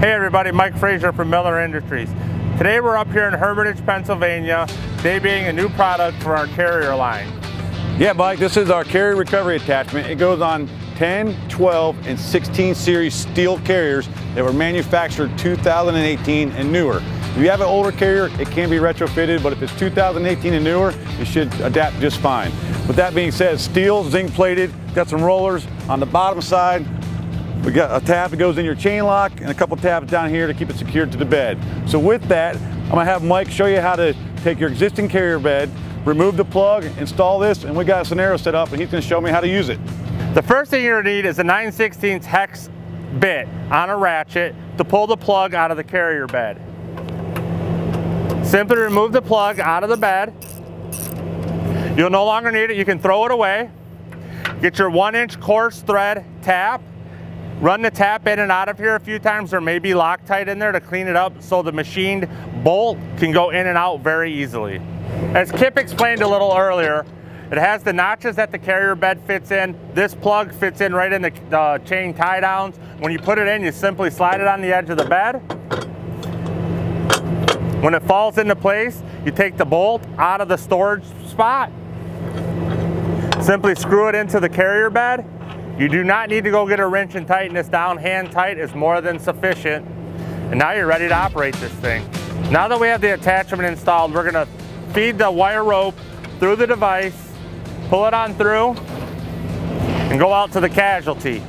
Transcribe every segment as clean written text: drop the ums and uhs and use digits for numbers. Hey everybody, Mike Frazier from Miller Industries. Today we're up here in Hermitage, Pennsylvania, they being a new product for our carrier line. Yeah, Mike, this is our carrier recovery attachment. It goes on 10, 12, and 16 series steel carriers that were manufactured 2018 and newer. If you have an older carrier, it can be retrofitted, but if it's 2018 and newer, it should adapt just fine. With that being said, steel, zinc plated, got some rollers on the bottom side. We got a tab that goes in your chain lock and a couple tabs down here to keep it secured to the bed. So with that, I'm gonna have Mike show you how to take your existing carrier bed, remove the plug, install this, and we got a scenario set up and he's gonna show me how to use it. The first thing you're gonna need is a 9/16 hex bit on a ratchet to pull the plug out of the carrier bed. Simply remove the plug out of the bed. You'll no longer need it, you can throw it away. Get your 1-inch coarse thread tap. Run the tap in and out of here a few times. There may be Loctite in there to clean it up so the machined bolt can go in and out very easily. As Kip explained a little earlier, it has the notches that the carrier bed fits in. This plug fits in right in the chain tie downs. When you put it in, you simply slide it on the edge of the bed. When it falls into place, you take the bolt out of the storage spot. Simply screw it into the carrier bed. You do not need to go get a wrench and tighten this down. Hand tight is more than sufficient. And now you're ready to operate this thing. Now that we have the attachment installed, we're gonna feed the wire rope through the device, pull it on through, and go out to the casualty.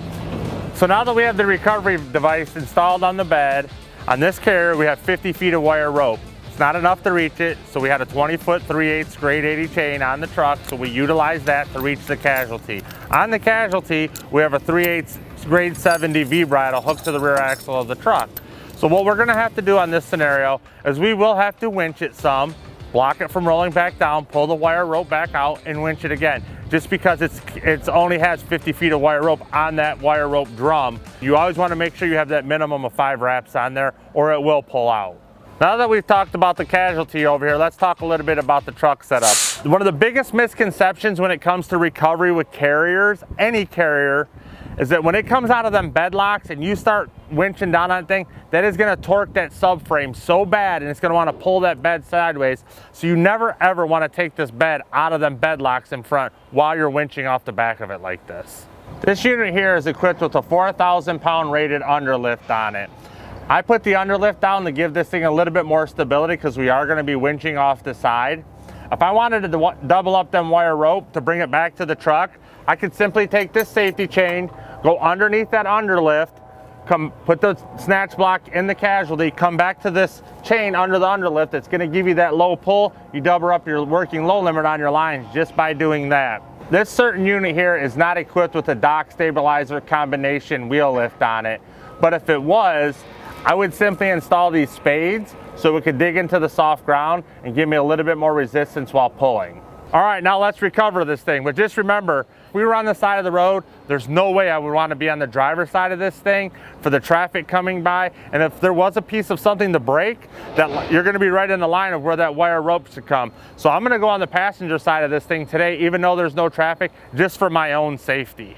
So now that we have the recovery device installed on the bed, on this carrier we have 50 feet of wire rope. It's not enough to reach it, so we had a 20-foot 3/8 grade 80 chain on the truck, so we utilized that to reach the casualty. On the casualty, we have a 3/8 grade 70 V-bridle hooked to the rear axle of the truck. So what we're gonna have to do on this scenario is we will have to winch it some, block it from rolling back down, pull the wire rope back out, and winch it again. Just because it's only has 50 feet of wire rope on that wire rope drum, you always wanna make sure you have that minimum of 5 wraps on there or it will pull out. Now that we've talked about the casualty over here, let's talk a little bit about the truck setup. One of the biggest misconceptions when it comes to recovery with carriers, any carrier, is that when it comes out of them bed locks and you start winching down on that thing, that is gonna torque that subframe so bad and it's gonna wanna pull that bed sideways. So you never ever wanna take this bed out of them bed locks in front while you're winching off the back of it like this. This unit here is equipped with a 4,000-pound rated underlift on it. I put the underlift down to give this thing a little bit more stability because we are going to be winching off the side. If I wanted to double up them wire rope to bring it back to the truck, I could simply take this safety chain, go underneath that underlift, come put the snatch block in the casualty, come back to this chain under the underlift. It's going to give you that low pull. You double up your working low limit on your lines just by doing that. This certain unit here is not equipped with a dock stabilizer combination wheel lift on it, but if it was, I would simply install these spades so it could dig into the soft ground and give me a little bit more resistance while pulling. All right, now let's recover this thing. But just remember, if we were on the side of the road, there's no way I would want to be on the driver's side of this thing for the traffic coming by. And if there was a piece of something to break, that you're going to be right in the line of where that wire rope should come. So I'm going to go on the passenger side of this thing today, even though there's no traffic, just for my own safety.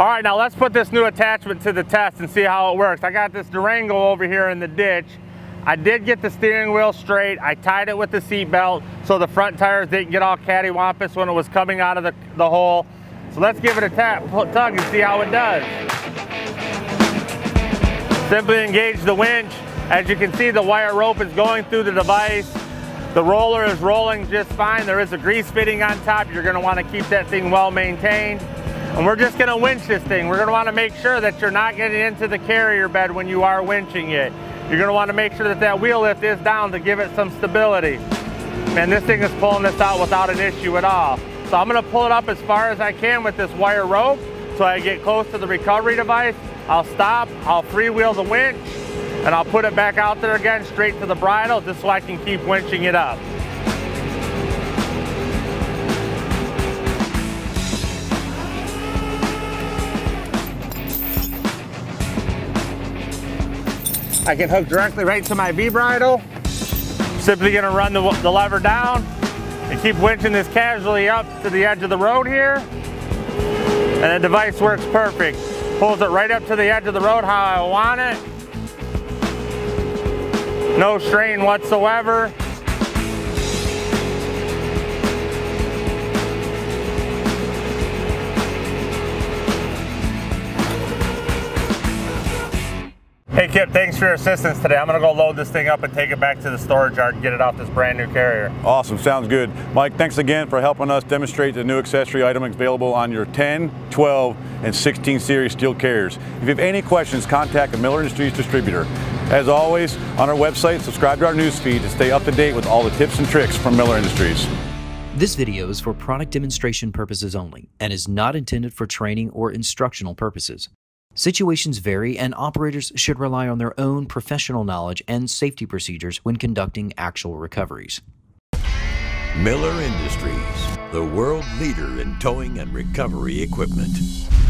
All right, now let's put this new attachment to the test and see how it works. I got this Durango over here in the ditch. I did get the steering wheel straight. I tied it with the seat belt so the front tires didn't get all cattywampus when it was coming out of the hole. So let's give it a tug and see how it does. Simply engage the winch. As you can see, the wire rope is going through the device. The roller is rolling just fine. There is a grease fitting on top. You're gonna wanna keep that thing well maintained. And we're just gonna winch this thing. We're gonna wanna make sure that you're not getting into the carrier bed when you are winching it. You're gonna wanna make sure that that wheel lift is down to give it some stability. Man, this thing is pulling this out without an issue at all. So I'm gonna pull it up as far as I can with this wire rope so I get close to the recovery device. I'll stop, I'll freewheel the winch, and I'll put it back out there again straight to the bridle just so I can keep winching it up. I can hook directly right to my V-bridle. Simply gonna run the lever down and keep winching this casually up to the edge of the road here. And the device works perfect. Pulls it right up to the edge of the road how I want it. No strain whatsoever. Hey Kip, thanks for your assistance today. I'm gonna go load this thing up and take it back to the storage yard and get it off this brand new carrier. Awesome, sounds good. Mike, thanks again for helping us demonstrate the new accessory item available on your 10, 12, and 16 series steel carriers. If you have any questions, contact a Miller Industries distributor. As always, on our website, subscribe to our newsfeed to stay up to date with all the tips and tricks from Miller Industries. This video is for product demonstration purposes only and is not intended for training or instructional purposes. Situations vary, and operators should rely on their own professional knowledge and safety procedures when conducting actual recoveries. Miller Industries, the world leader in towing and recovery equipment.